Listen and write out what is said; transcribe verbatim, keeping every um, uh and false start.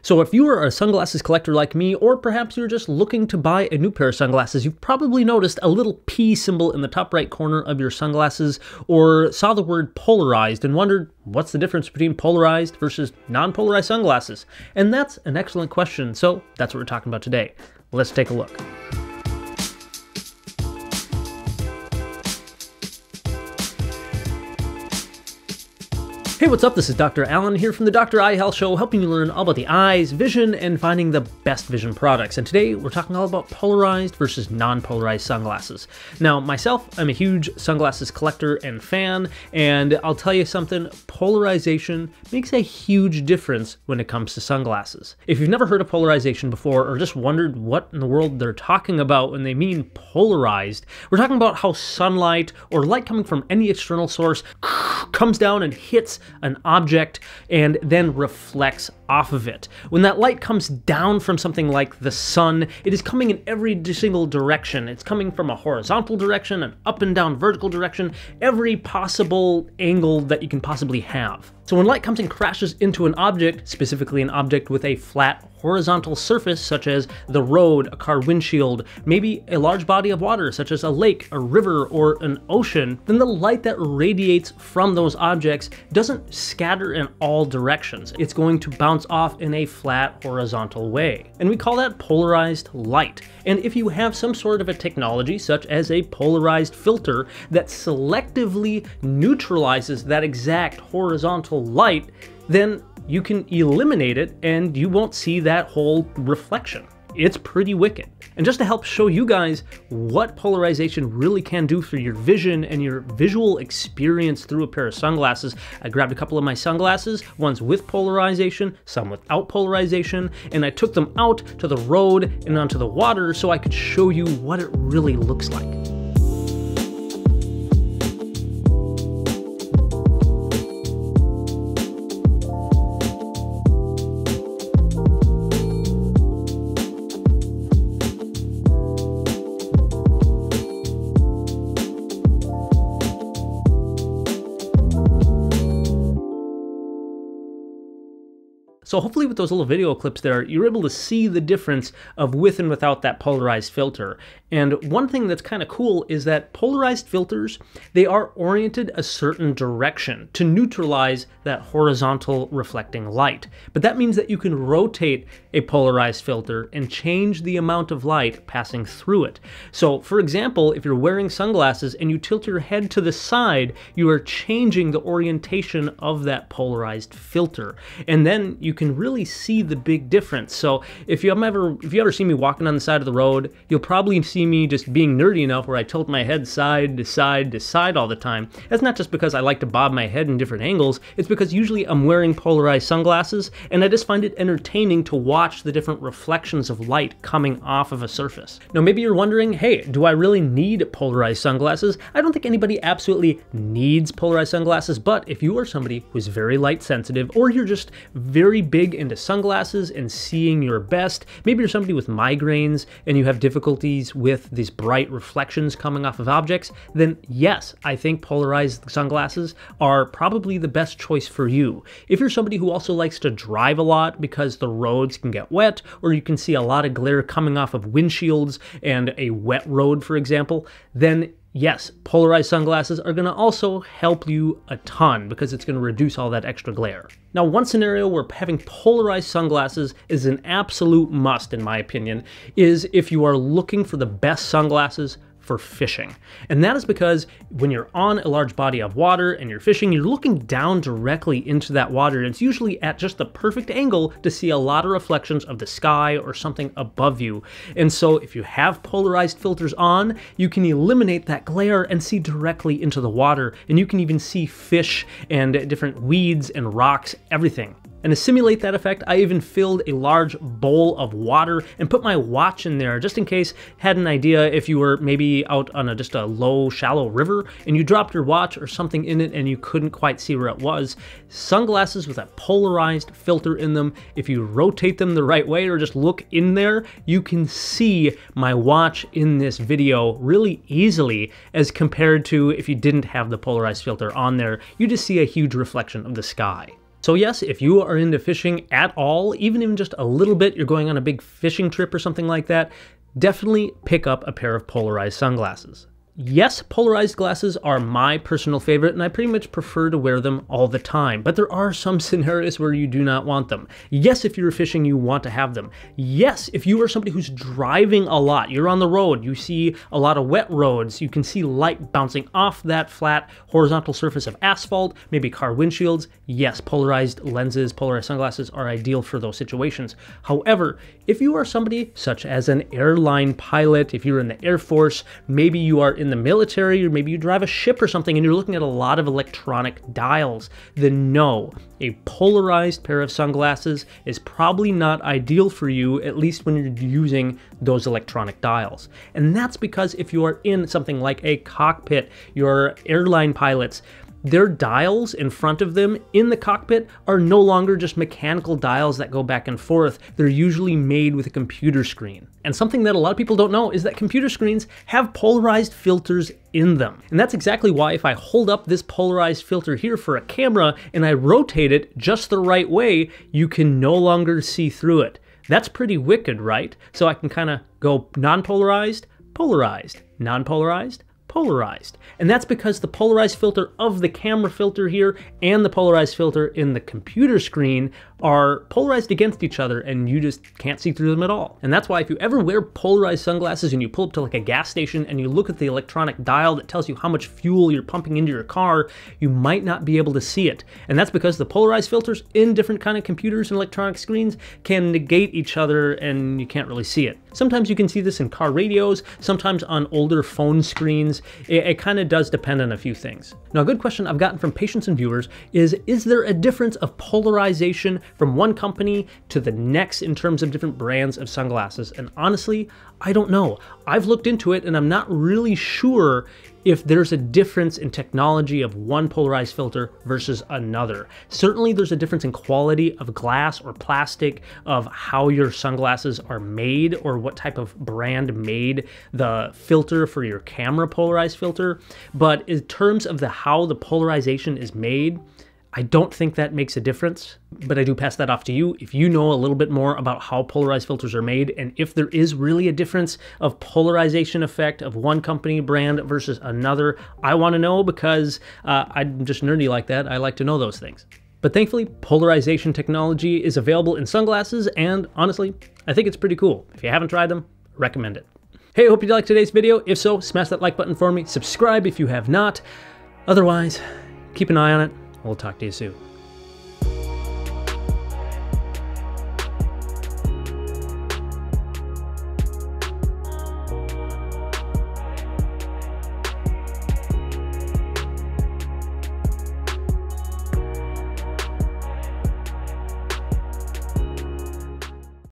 So if you are a sunglasses collector like me, or perhaps you're just looking to buy a new pair of sunglasses, you've probably noticed a little P symbol in the top right corner of your sunglasses, or saw the word polarized and wondered, what's the difference between polarized versus non-polarized sunglasses? And that's an excellent question, so that's what we're talking about today. Let's take a look. Hey, what's up? This is Doctor Allen here from the Doctor Eye Health Show, helping you learn all about the eyes, vision, and finding the best vision products. And today we're talking all about polarized versus non-polarized sunglasses. Now, myself, I'm a huge sunglasses collector and fan, and I'll tell you something, polarization makes a huge difference when it comes to sunglasses. If you've never heard of polarization before, or just wondered what in the world they're talking about when they mean polarized, we're talking about how sunlight or light coming from any external source comes down and hits an object and then reflects off of it. When that light comes down from something like the sun, it is coming in every single direction. It's coming from a horizontal direction, an up and down vertical direction, every possible angle that you can possibly have. So when light comes and crashes into an object, specifically an object with a flat horizontal surface, such as the road, a car windshield, maybe a large body of water, such as a lake, a river, or an ocean, then the light that radiates from those objects doesn't scatter in all directions. It's going to bounce off in a flat horizontal way. And we call that polarized light. And if you have some sort of a technology, such as a polarized filter, that selectively neutralizes that exact horizontal light, then you can eliminate it and you won't see that whole reflection. It's pretty wicked. And just to help show you guys what polarization really can do for your vision and your visual experience through a pair of sunglasses, I grabbed a couple of my sunglasses, ones with polarization, some without polarization, and I took them out to the road and onto the water so I could show you what it really looks like. So hopefully with those little video clips there, you're able to see the difference of with and without that polarized filter. And one thing that's kind of cool is that polarized filters, they are oriented a certain direction to neutralize that horizontal reflecting light. But that means that you can rotate a polarized filter and change the amount of light passing through it. So for example, if you're wearing sunglasses and you tilt your head to the side, you are changing the orientation of that polarized filter. And then you can really see the big difference. So if you ever if you ever see me walking on the side of the road, you'll probably see me just being nerdy enough where I tilt my head side to side to side all the time. That's not just because I like to bob my head in different angles, it's because usually I'm wearing polarized sunglasses and I just find it entertaining to watch the different reflections of light coming off of a surface. Now maybe you're wondering, hey, do I really need polarized sunglasses? I don't think anybody absolutely needs polarized sunglasses, but if you are somebody who's very light sensitive or you're just very big into sunglasses and seeing your best, maybe you're somebody with migraines and you have difficulties with these bright reflections coming off of objects, then yes, I think polarized sunglasses are probably the best choice for you. If you're somebody who also likes to drive a lot because the roads can get wet or you can see a lot of glare coming off of windshields and a wet road, for example, then yes, polarized sunglasses are going to also help you a ton because it's going to reduce all that extra glare. Now, one scenario where having polarized sunglasses is an absolute must, in my opinion, is if you are looking for the best sunglasses for fishing. And that is because when you're on a large body of water and you're fishing, you're looking down directly into that water, and it's usually at just the perfect angle to see a lot of reflections of the sky or something above you. And so if you have polarized filters on, you can eliminate that glare and see directly into the water, and you can even see fish and different weeds and rocks, everything. And to simulate that effect, I even filled a large bowl of water and put my watch in there just in case. Had an idea if you were maybe out on a, just a low, shallow river and you dropped your watch or something in it and you couldn't quite see where it was. Sunglasses with a polarized filter in them, if you rotate them the right way or just look in there, you can see my watch in this video really easily as compared to if you didn't have the polarized filter on there. You just see a huge reflection of the sky. So yes, if you are into fishing at all, even even just a little bit, you're going on a big fishing trip or something like that, definitely pick up a pair of polarized sunglasses. Yes, polarized glasses are my personal favorite, and I pretty much prefer to wear them all the time, but there are some scenarios where you do not want them. Yes, if you're fishing, you want to have them. Yes, if you are somebody who's driving a lot, you're on the road, you see a lot of wet roads, you can see light bouncing off that flat horizontal surface of asphalt, maybe car windshields. Yes, polarized lenses, polarized sunglasses are ideal for those situations. However, if you are somebody such as an airline pilot, if you're in the Air Force, maybe you are in in the military, or maybe you drive a ship or something and you're looking at a lot of electronic dials, then no, a polarized pair of sunglasses is probably not ideal for you, at least when you're using those electronic dials. And that's because if you are in something like a cockpit, your airline pilots, their dials in front of them in the cockpit are no longer just mechanical dials that go back and forth. They're usually made with a computer screen. And something that a lot of people don't know is that computer screens have polarized filters in them. And that's exactly why if I hold up this polarized filter here for a camera and I rotate it just the right way, you can no longer see through it. That's pretty wicked, right? So I can kind of go non-polarized, polarized, non-polarized, polarized. And that's because the polarized filter of the camera filter here and the polarized filter in the computer screen are polarized against each other, and you just can't see through them at all. And that's why if you ever wear polarized sunglasses and you pull up to like a gas station and you look at the electronic dial that tells you how much fuel you're pumping into your car, you might not be able to see it. And that's because the polarized filters in different kind of computers and electronic screens can negate each other and you can't really see it. Sometimes you can see this in car radios, sometimes on older phone screens. It, it kind of does depend on a few things. Now, a good question I've gotten from patients and viewers is, is there a difference of polarization from one company to the next in terms of different brands of sunglasses? And honestly, I don't know. I've looked into it and I'm not really sure if there's a difference in technology of one polarized filter versus another. Certainly there's a difference in quality of glass or plastic, of how your sunglasses are made or what type of brand made the filter for your camera polarized filter. But in terms of the how the polarization is made, I don't think that makes a difference, but I do pass that off to you. If you know a little bit more about how polarized filters are made and if there is really a difference of polarization effect of one company brand versus another, I want to know, because uh, I'm just nerdy like that. I like to know those things. But thankfully, polarization technology is available in sunglasses, and honestly, I think it's pretty cool. If you haven't tried them, recommend it. Hey, I hope you liked today's video. If so, smash that like button for me. Subscribe if you have not. Otherwise, keep an eye on it. We'll talk to you soon.